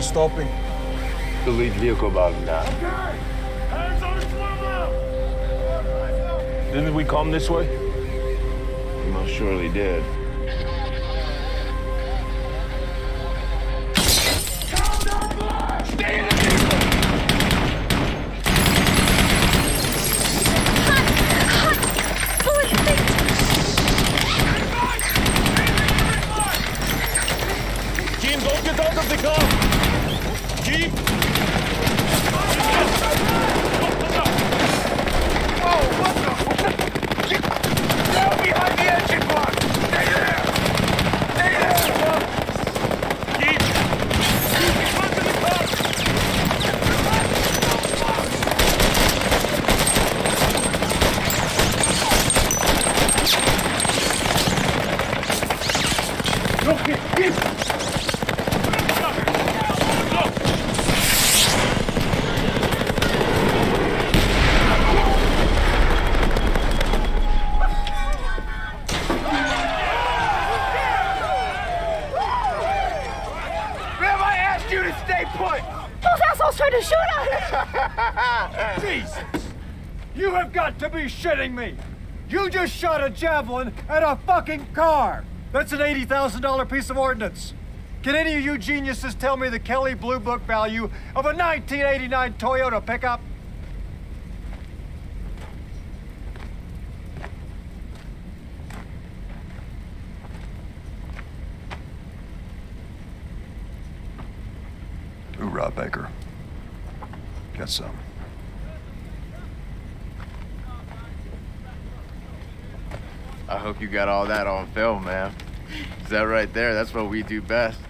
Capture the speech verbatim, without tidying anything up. Who's stopping? The lead vehicle bottomed out. Okay! Hands on swivel! Didn't we come this way? We most surely did. Shitting me. You just shot a javelin at a fucking car. That's an eighty thousand dollar piece of ordnance. Can any of you geniuses tell me the Kelly Blue Book value of a nineteen eighty-nine Toyota pickup? Ooh, Rob Baker. Got some. I hope you got all that on film, man. Is that right there? That's what we do best.